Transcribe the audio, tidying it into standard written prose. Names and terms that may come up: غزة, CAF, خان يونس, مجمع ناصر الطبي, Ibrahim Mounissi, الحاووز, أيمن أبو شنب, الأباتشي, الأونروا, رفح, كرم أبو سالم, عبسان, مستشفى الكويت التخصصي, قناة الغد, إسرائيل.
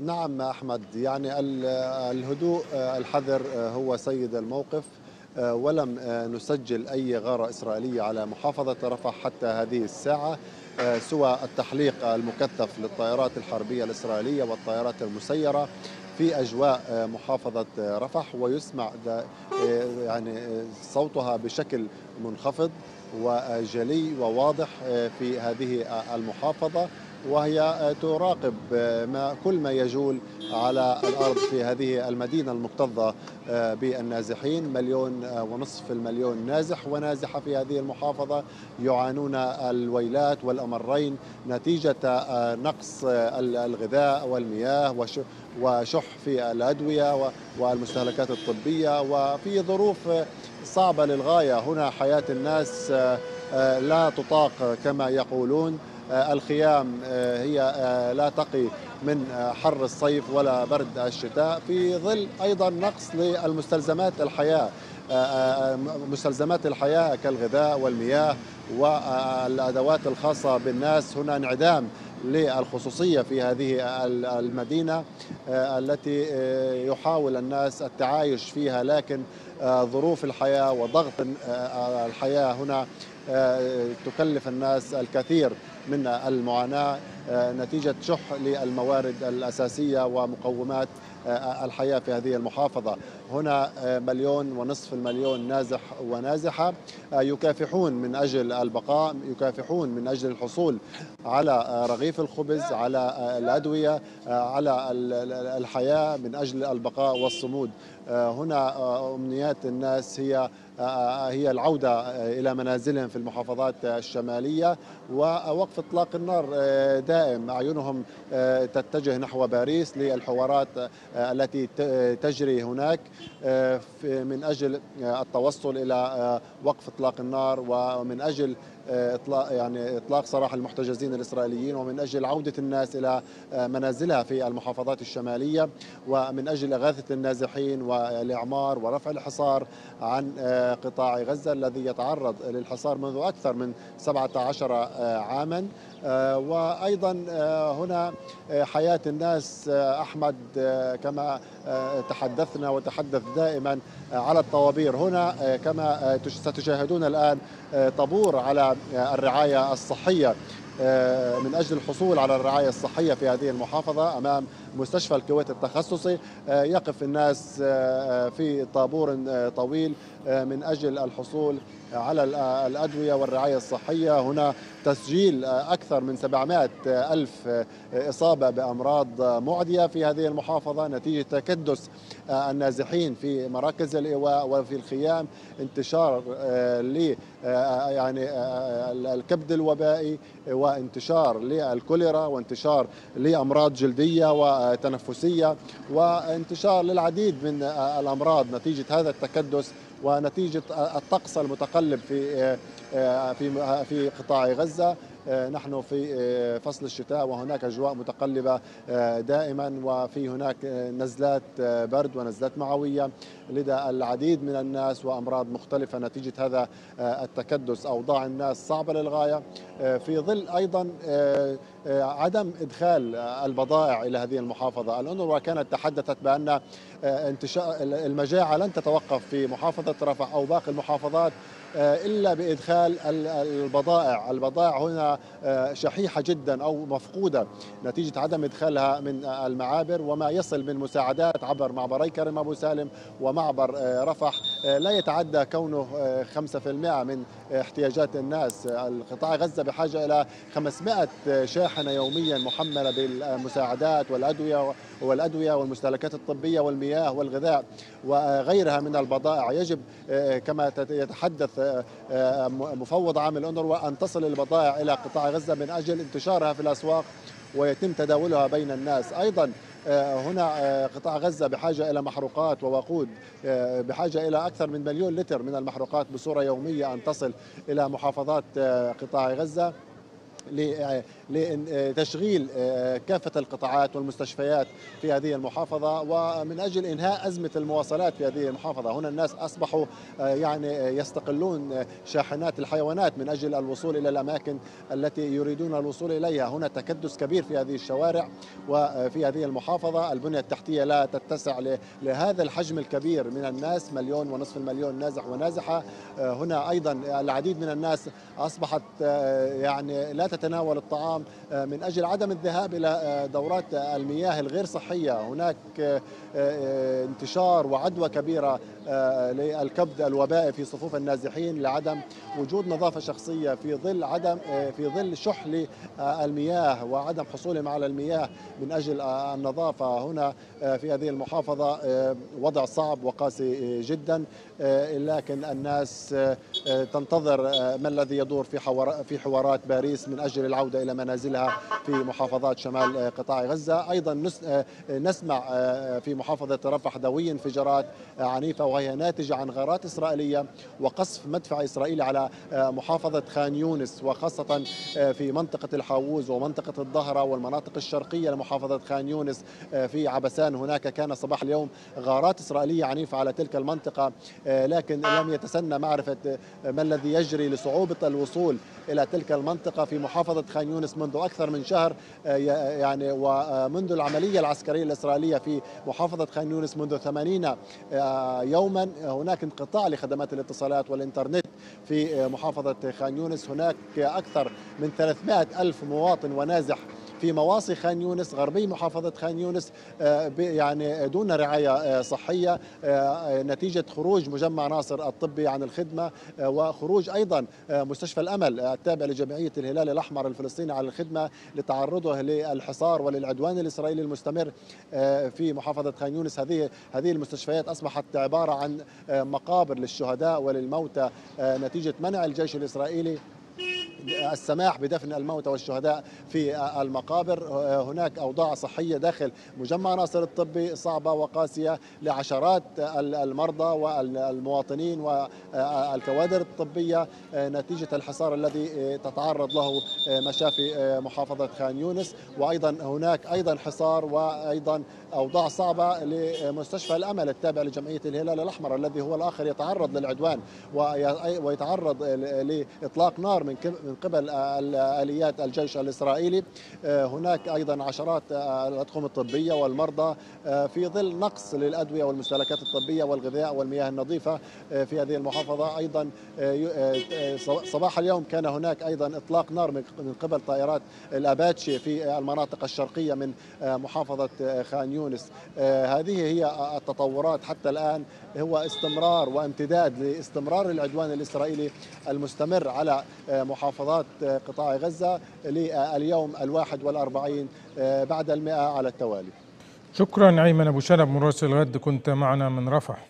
نعم أحمد، يعني الهدوء الحذر هو سيد الموقف، ولم نسجل أي غارة إسرائيلية على محافظة رفح حتى هذه الساعة سوى التحليق المكثف للطائرات الحربية الإسرائيلية والطائرات المسيرة في أجواء محافظة رفح، ويسمع يعني صوتها بشكل منخفض وجلي وواضح في هذه المحافظة، وهي تراقب كل ما يجول على الأرض في هذه المدينة المكتظة بالنازحين. 1.5 مليون نازح ونازحة في هذه المحافظة يعانون الويلات والأمرين نتيجة نقص الغذاء والمياه وشح في الأدوية والمستهلكات الطبية، وفي ظروف صعبة للغاية. هنا حياة الناس لا تطاق كما يقولون، الخيام هي لا تقي من حر الصيف ولا برد الشتاء، في ظل أيضا نقص للمستلزمات الحياة، مستلزمات الحياة كالغذاء والمياه والأدوات الخاصة بالناس. هنا انعدام للخصوصية في هذه المدينة التي يحاول الناس التعايش فيها، لكن ظروف الحياة وضغط الحياة هنا تكلف الناس الكثير من المعاناة نتيجة شح للموارد الأساسية ومقومات الحياة في هذه المحافظة. هنا 1.5 مليون نازح ونازحة يكافحون من أجل البقاء، يكافحون من أجل الحصول على رغيف الخبز، على الأدوية، على الحياة، من أجل البقاء والصمود. هنا أمنيات الناس هي العودة إلى منازلهم في المحافظات الشمالية ووقف إطلاق النار دائم. أعينهم تتجه نحو باريس للحوارات التي تجري هناك من أجل التوصل إلى وقف إطلاق النار، ومن أجل إطلاق سراح المحتجزين الإسرائيليين، ومن أجل عودة الناس إلى منازلها في المحافظات الشمالية، ومن أجل إغاثة النازحين والإعمار ورفع الحصار عن قطاع غزة الذي يتعرض للحصار منذ أكثر من 17 عاما. وأيضا هنا حياة الناس أحمد كما تحدثنا وتحدث دائما على الطوابير. هنا كما ستشاهدون الآن طابور على الرعاية الصحية من أجل الحصول على الرعاية الصحية في هذه المحافظة أمام مستشفى الكويت التخصصي. يقف الناس في طابور طويل من أجل الحصول على الأدوية والرعاية الصحية. هنا تسجيل أكثر من 700,000 إصابة بأمراض معدية في هذه المحافظة نتيجة تكدس النازحين في مراكز الإيواء وفي الخيام، انتشار ل يعني الكبد الوبائي، وانتشار للكوليرا، وانتشار لأمراض جلدية وتنفسية، وانتشار للعديد من الأمراض نتيجة هذا التكدس ونتيجة الطقس المتقلب في في في قطاع غزة. نحن في فصل الشتاء وهناك أجواء متقلبة دائما، وفي هناك نزلات برد ونزلات معوية لدى العديد من الناس وأمراض مختلفة نتيجة هذا التكدس. أوضاع الناس صعبة للغاية، في ظل أيضا عدم إدخال البضائع إلى هذه المحافظة. الأونروا كانت تحدثت بأن المجاعة لن تتوقف في محافظة رفح أو باقي المحافظات إلا بإدخال البضائع. البضائع هنا شحيحة جدا أو مفقودة نتيجة عدم إدخالها من المعابر، وما يصل من مساعدات عبر معبري كرم أبو سالم ومعبر رفح لا يتعدى كونه 5% من احتياجات الناس. قطاع غزة بحاجة إلى 500 شاحنة يوميا محملة بالمساعدات والأدوية والمستهلكات الطبية والمياه والغذاء وغيرها من البضائع. يجب كما يتحدث مفوض عام الأونروا أن تصل البضائع إلى قطاع غزة من أجل انتشارها في الأسواق ويتم تداولها بين الناس. أيضا هنا قطاع غزة بحاجة إلى محروقات ووقود، بحاجة إلى أكثر من 1 مليون لتر من المحروقات بصورة يومية أن تصل إلى محافظات قطاع غزة لتشغيل كافة القطاعات والمستشفيات في هذه المحافظة، ومن أجل إنهاء أزمة المواصلات في هذه المحافظة. هنا الناس أصبحوا يعني يستقلون شاحنات الحيوانات من أجل الوصول إلى الأماكن التي يريدون الوصول إليها. هنا تكدس كبير في هذه الشوارع وفي هذه المحافظة. البنية التحتية لا تتسع لهذا الحجم الكبير من الناس، 1.5 مليون نازح ونازحة. هنا أيضا العديد من الناس أصبحت يعني لا تتناول الطعام من أجل عدم الذهاب إلى دورات المياه الغير صحية. هناك انتشار وعدوى كبيرة للكبد الوبائي في صفوف النازحين لعدم وجود نظافة شخصية في ظل شح المياه وعدم حصولهم على المياه من أجل النظافة. هنا في هذه المحافظة وضع صعب وقاسي جدا، لكن الناس تنتظر ما الذي يدور في حوارات باريس من أجل العودة إلى منازلها في محافظات شمال قطاع غزة. أيضا نسمع في محافظة رفح دوي انفجارات عنيفة، وهي ناتجة عن غارات إسرائيلية وقصف مدفع إسرائيلي على محافظة خان يونس، وخاصة في منطقة الحاووز ومنطقة الظهرة والمناطق الشرقية لمحافظة خان يونس. في عبسان هناك كان صباح اليوم غارات إسرائيلية عنيفة على تلك المنطقة، لكن لم يتسنى معرفة ما الذي يجري لصعوبة الوصول إلى تلك المنطقة في محافظة خان يونس منذ أكثر من شهر، يعني ومنذ العملية العسكرية الإسرائيلية في محافظة خان يونس منذ 80 يوما. هناك انقطاع لخدمات الاتصالات والإنترنت في محافظة خان يونس. هناك أكثر من 300,000 مواطن ونازح في مواصي خان يونس غربي محافظة خان يونس يعني دون رعاية صحية نتيجة خروج مجمع ناصر الطبي عن الخدمة، وخروج أيضا مستشفى الأمل التابع لجمعية الهلال الأحمر الفلسطيني عن الخدمة لتعرضه للحصار وللعدوان الإسرائيلي المستمر في محافظة خان يونس. هذه المستشفيات أصبحت عبارة عن مقابر للشهداء وللموتى نتيجة منع الجيش الإسرائيلي السماح بدفن الموتى والشهداء في المقابر. هناك أوضاع صحية داخل مجمع ناصر الطبي صعبة وقاسية لعشرات المرضى والمواطنين والكوادر الطبية نتيجة الحصار الذي تتعرض له مشافي محافظة خان يونس. وأيضا هناك أيضا حصار وأيضا أوضاع صعبة لمستشفى الأمل التابع لجمعية الهلال الأحمر الذي هو الآخر يتعرض للعدوان ويتعرض لإطلاق نار من قبل آليات الجيش الإسرائيلي. هناك أيضا عشرات الأطقم الطبية والمرضى في ظل نقص للأدوية والمستلزمات الطبية والغذاء والمياه النظيفة في هذه المحافظة. أيضا صباح اليوم كان هناك أيضا إطلاق نار من قبل طائرات الأباتشي في المناطق الشرقية من محافظة خان يونس. هذه هي التطورات حتى الآن، هو استمرار وامتداد لاستمرار العدوان الإسرائيلي المستمر على محافظات قطاع غزة لليوم 41 بعد 100 على التوالي. شكرا أيمن أبو شنب مراسل غد، كنت معنا من رفح.